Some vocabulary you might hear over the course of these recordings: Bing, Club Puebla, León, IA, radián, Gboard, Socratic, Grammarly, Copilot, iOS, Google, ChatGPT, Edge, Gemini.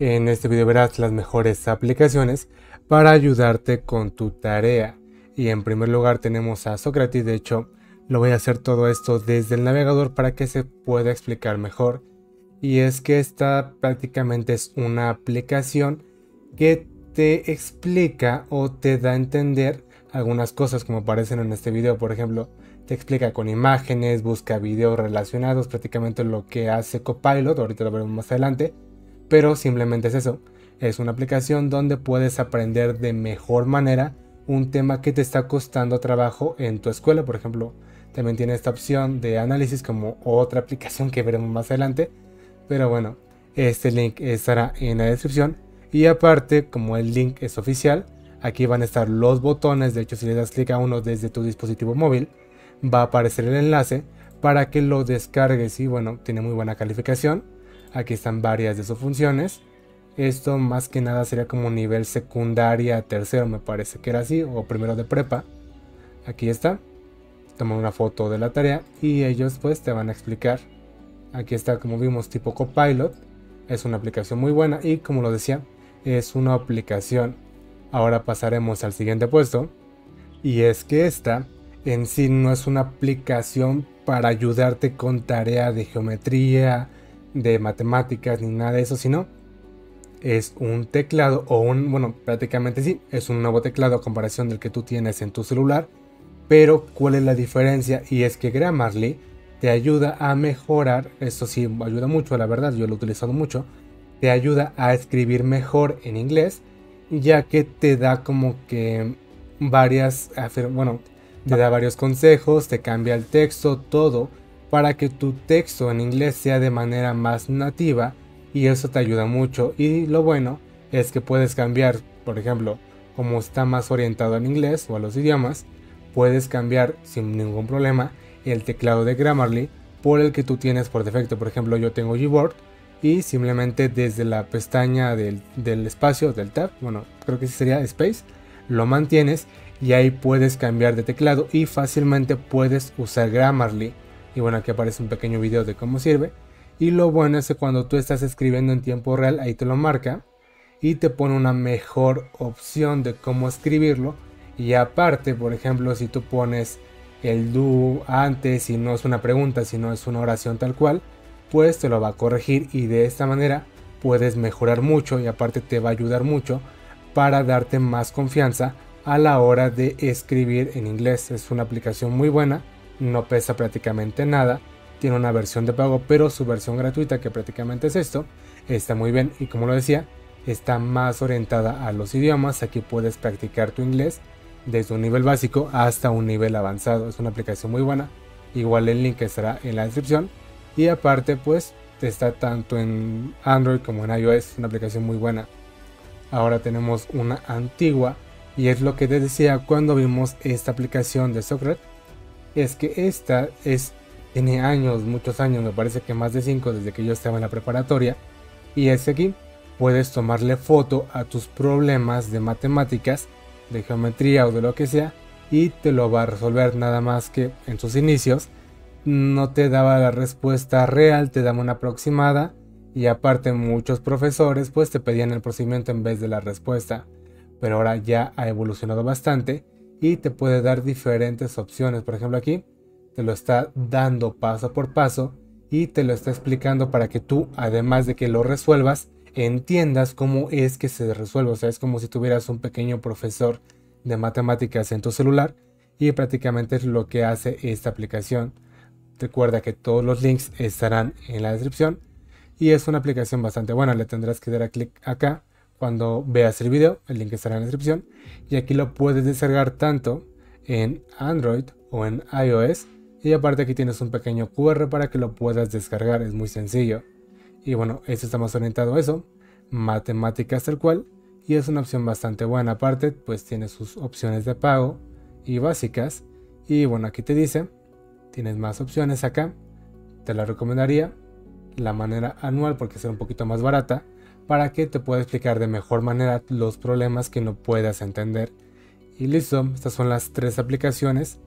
En este video verás las mejores aplicaciones para ayudarte con tu tarea. Y en primer lugar tenemos a Socratic. De hecho, lo voy a hacer todo esto desde el navegador para que se pueda explicar mejor. Y es que esta prácticamente es una aplicación que te explica o te da a entender algunas cosas como aparecen en este video. Por ejemplo, te explica con imágenes, busca videos relacionados, prácticamente lo que hace Copilot, ahorita lo veremos más adelante. Pero simplemente es eso, es una aplicación donde puedes aprender de mejor manera un tema que te está costando trabajo en tu escuela. Por ejemplo, también tiene esta opción de análisis como otra aplicación que veremos más adelante. Pero bueno, este link estará en la descripción. Y aparte, como el link es oficial, aquí van a estar los botones. De hecho, si le das clic a uno desde tu dispositivo móvil, va a aparecer el enlace para que lo descargues. Y bueno, tiene muy buena calificación. Aquí están varias de sus funciones. Esto más que nada sería como nivel secundaria, tercero, me parece que era así, o primero de prepa. Aquí está. Toma una foto de la tarea y ellos pues te van a explicar. Aquí está, como vimos, tipo Copilot. Es una aplicación muy buena y, como lo decía, es una aplicación. Ahora pasaremos al siguiente puesto. Y es que esta en sí no es una aplicación para ayudarte con tarea de geometría, de matemáticas ni nada de eso, sino es un teclado o un, bueno, prácticamente sí, es un nuevo teclado a comparación del que tú tienes en tu celular. Pero ¿cuál es la diferencia? Y es que Grammarly te ayuda a mejorar, esto sí ayuda mucho, la verdad, yo lo he utilizado mucho, te ayuda a escribir mejor en inglés, ya que te da como que varias, bueno, te da varios consejos, te cambia el texto, todo, para que tu texto en inglés sea de manera más nativa, y eso te ayuda mucho. Y lo bueno es que puedes cambiar, por ejemplo, como está más orientado al inglés o a los idiomas, puedes cambiar sin ningún problema el teclado de Grammarly por el que tú tienes por defecto. Por ejemplo, yo tengo Gboard y simplemente desde la pestaña del espacio, del tab, bueno, creo que sería space, lo mantienes y ahí puedes cambiar de teclado y fácilmente puedes usar Grammarly. Y bueno, aquí aparece un pequeño video de cómo sirve. Y lo bueno es que cuando tú estás escribiendo en tiempo real, ahí te lo marca y te pone una mejor opción de cómo escribirlo. Y aparte, por ejemplo, si tú pones el do antes y no es una pregunta, sino es una oración tal cual, pues te lo va a corregir y de esta manera puedes mejorar mucho. Y aparte te va a ayudar mucho para darte más confianza a la hora de escribir en inglés. Es una aplicación muy buena. No pesa prácticamente nada, tiene una versión de pago, pero su versión gratuita, que prácticamente es esto, está muy bien. Y como lo decía, está más orientada a los idiomas. Aquí puedes practicar tu inglés desde un nivel básico hasta un nivel avanzado. Es una aplicación muy buena, igual el link estará en la descripción. Y aparte pues está tanto en Android como en iOS, es una aplicación muy buena. Ahora tenemos una antigua, y es lo que te decía cuando vimos esta aplicación de Socratic. Es que esta tiene años, muchos años, me parece que más de 5 desde que yo estaba en la preparatoria. Y es que aquí puedes tomarle foto a tus problemas de matemáticas, de geometría o de lo que sea, y te lo va a resolver. Nada más que en sus inicios no te daba la respuesta real, te daba una aproximada, y aparte muchos profesores pues te pedían el procedimiento en vez de la respuesta. Pero ahora ya ha evolucionado bastante y te puede dar diferentes opciones. Por ejemplo, aquí te lo está dando paso por paso y te lo está explicando para que tú, además de que lo resuelvas, entiendas cómo es que se resuelve. O sea, es como si tuvieras un pequeño profesor de matemáticas en tu celular, y prácticamente es lo que hace esta aplicación. Recuerda que todos los links estarán en la descripción y es una aplicación bastante buena. Le tendrás que dar a clic acá cuando veas el video, el link estará en la descripción. Y aquí lo puedes descargar tanto en Android o en iOS. Y aparte aquí tienes un pequeño QR para que lo puedas descargar, es muy sencillo. Y bueno, esto está más orientado a eso, matemáticas tal cual. Y es una opción bastante buena. Aparte pues tiene sus opciones de pago y básicas. Y bueno, aquí te dice, tienes más opciones acá. Te la recomendaría la manera anual porque será un poquito más barata, para que te pueda explicar de mejor manera los problemas que no puedas entender. Y listo, estas son las 3 aplicaciones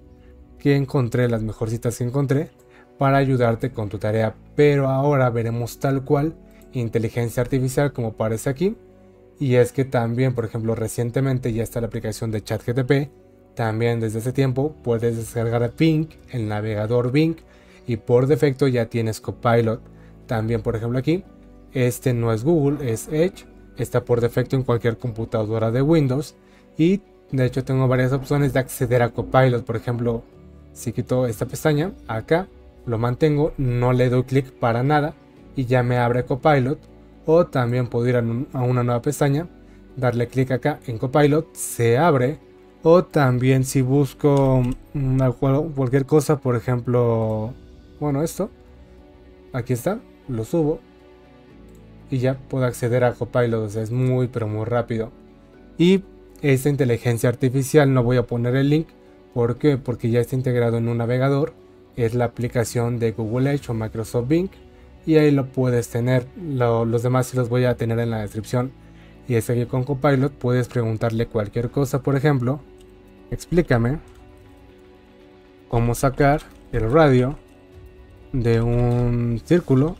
que encontré, las mejorcitas que encontré para ayudarte con tu tarea. Pero ahora veremos tal cual inteligencia artificial como parece aquí. Y es que también, por ejemplo, recientemente ya está la aplicación de ChatGPT. También desde hace tiempo puedes descargar Bing, el navegador Bing, y por defecto ya tienes Copilot. También, por ejemplo, aquí, este no es Google, es Edge. Está por defecto en cualquier computadora de Windows. Y de hecho tengo varias opciones de acceder a Copilot. Por ejemplo, si quito esta pestaña, acá lo mantengo, no le doy clic para nada y ya me abre Copilot. O también puedo ir a una nueva pestaña, darle clic acá en Copilot, se abre. O también si busco cualquier cosa, por ejemplo, bueno, esto, aquí está, lo subo y ya puedo acceder a Copilot. O sea, es muy pero muy rápido. Y esta inteligencia artificial, no voy a poner el link, ¿por qué? Porque ya está integrado en un navegador, es la aplicación de Google Edge o Microsoft Bing. Y ahí lo puedes tener, los demás sí los voy a tener en la descripción. Y es que con Copilot puedes preguntarle cualquier cosa, por ejemplo, explícame cómo sacar el radio de un círculo,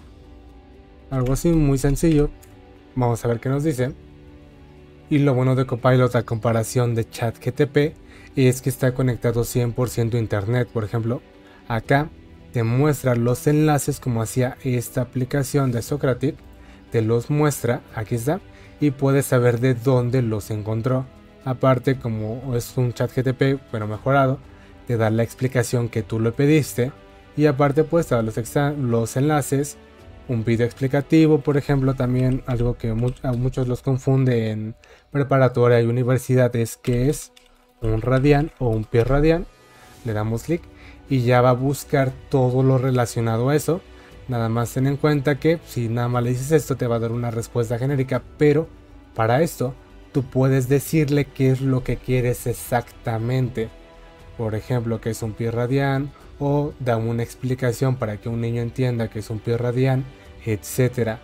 algo así muy sencillo. Vamos a ver qué nos dice. Y lo bueno de Copilot a comparación de ChatGPT es que está conectado 100% a internet. Por ejemplo, acá te muestra los enlaces como hacía esta aplicación de Socratic, te los muestra, aquí está, y puedes saber de dónde los encontró. Aparte, como es un ChatGPT pero mejorado, te da la explicación que tú le pediste, y aparte pues te da los enlaces, un video explicativo, por ejemplo. También algo que a muchos los confunde en preparatoria y universidad es que es un radián o un pie radián. Le damos clic y ya va a buscar todo lo relacionado a eso. Nada más ten en cuenta que si nada más le dices esto, te va a dar una respuesta genérica, pero para esto tú puedes decirle qué es lo que quieres exactamente. Por ejemplo, que es un pie radián, o da una explicación para que un niño entienda que es un pie radián, etc.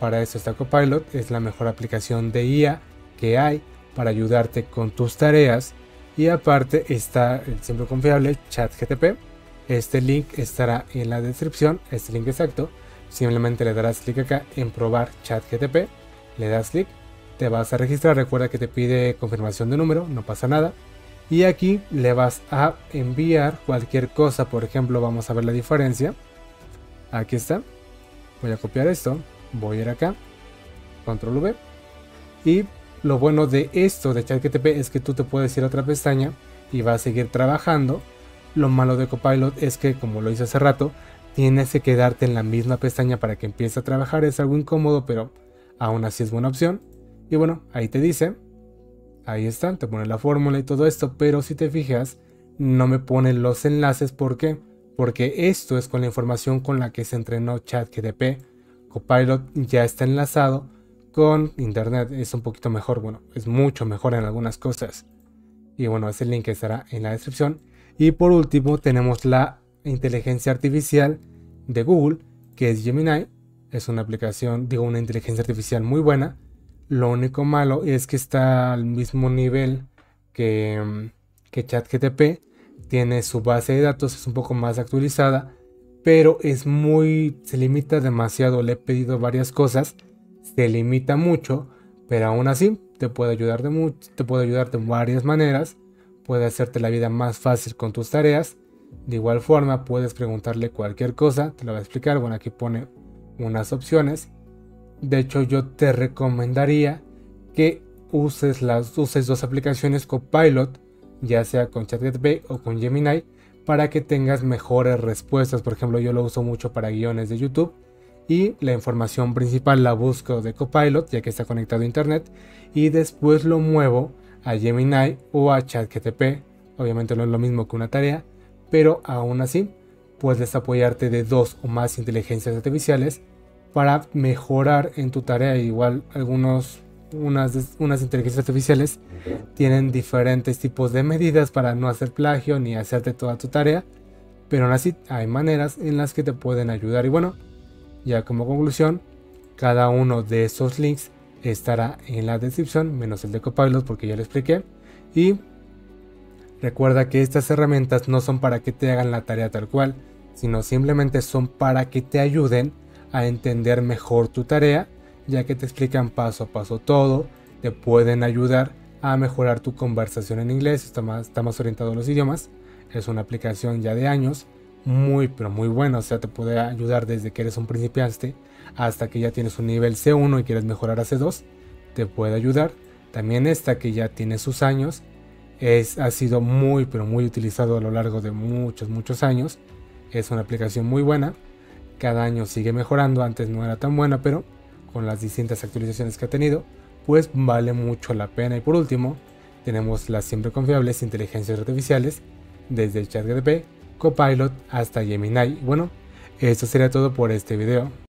Para eso está Copilot, es la mejor aplicación de IA que hay para ayudarte con tus tareas. Y aparte está el siempre confiable ChatGPT. Este link estará en la descripción, este link exacto. Simplemente le darás clic acá en probar ChatGPT, le das clic, te vas a registrar. Recuerda que te pide confirmación de número, no pasa nada. Y aquí le vas a enviar cualquier cosa. Por ejemplo, vamos a ver la diferencia. Aquí está. Voy a copiar esto, voy a ir acá, control V. Y lo bueno de esto de ChatGPT es que tú te puedes ir a otra pestaña y va a seguir trabajando. Lo malo de Copilot es que, como lo hice hace rato, tienes que quedarte en la misma pestaña para que empiece a trabajar. Es algo incómodo, pero aún así es buena opción. Y bueno, ahí te dice, ahí está, te pone la fórmula y todo esto, pero si te fijas, no me pone los enlaces. ¿Por qué? Porque esto es con la información con la que se entrenó ChatGPT. Copilot ya está enlazado con internet, es un poquito mejor, bueno, es mucho mejor en algunas cosas. Y bueno, ese link estará en la descripción. Y por último tenemos la inteligencia artificial de Google, que es Gemini. Es una aplicación, digo, una inteligencia artificial muy buena. Lo único malo es que está al mismo nivel que ChatGPT. Tiene su base de datos, es un poco más actualizada, pero es se limita demasiado. Le he pedido varias cosas, se limita mucho, pero aún así te puede ayudar de varias maneras. Puede hacerte la vida más fácil con tus tareas. De igual forma puedes preguntarle cualquier cosa, te lo va a explicar. Bueno, aquí pone unas opciones. De hecho, yo te recomendaría que uses dos aplicaciones Copilot, ya sea con ChatGPT o con Gemini, para que tengas mejores respuestas. Por ejemplo, yo lo uso mucho para guiones de YouTube, y la información principal la busco de Copilot, ya que está conectado a internet, y después lo muevo a Gemini o a ChatGPT. Obviamente no es lo mismo que una tarea, pero aún así puedes apoyarte de dos o más inteligencias artificiales para mejorar en tu tarea. Igual unas inteligencias artificiales tienen diferentes tipos de medidas para no hacer plagio ni hacerte toda tu tarea, pero aún así hay maneras en las que te pueden ayudar. Y bueno, ya como conclusión, cada uno de esos links estará en la descripción, menos el de Copilot porque ya lo expliqué. Y recuerda que estas herramientas no son para que te hagan la tarea tal cual, sino simplemente son para que te ayuden a entender mejor tu tarea, ya que te explican paso a paso todo, te pueden ayudar a mejorar tu conversación en inglés, está más orientado a los idiomas. Es una aplicación ya de años, muy pero muy buena, o sea, te puede ayudar desde que eres un principiante hasta que ya tienes un nivel C1 y quieres mejorar a C2, te puede ayudar. También esta que ya tiene sus años, ha sido muy pero muy utilizado a lo largo de muchos años, es una aplicación muy buena, cada año sigue mejorando, antes no era tan buena, pero con las distintas actualizaciones que ha tenido, pues vale mucho la pena. Y por último, tenemos las siempre confiables inteligencias artificiales, desde ChatGPT, Copilot hasta Gemini. Bueno, esto sería todo por este video.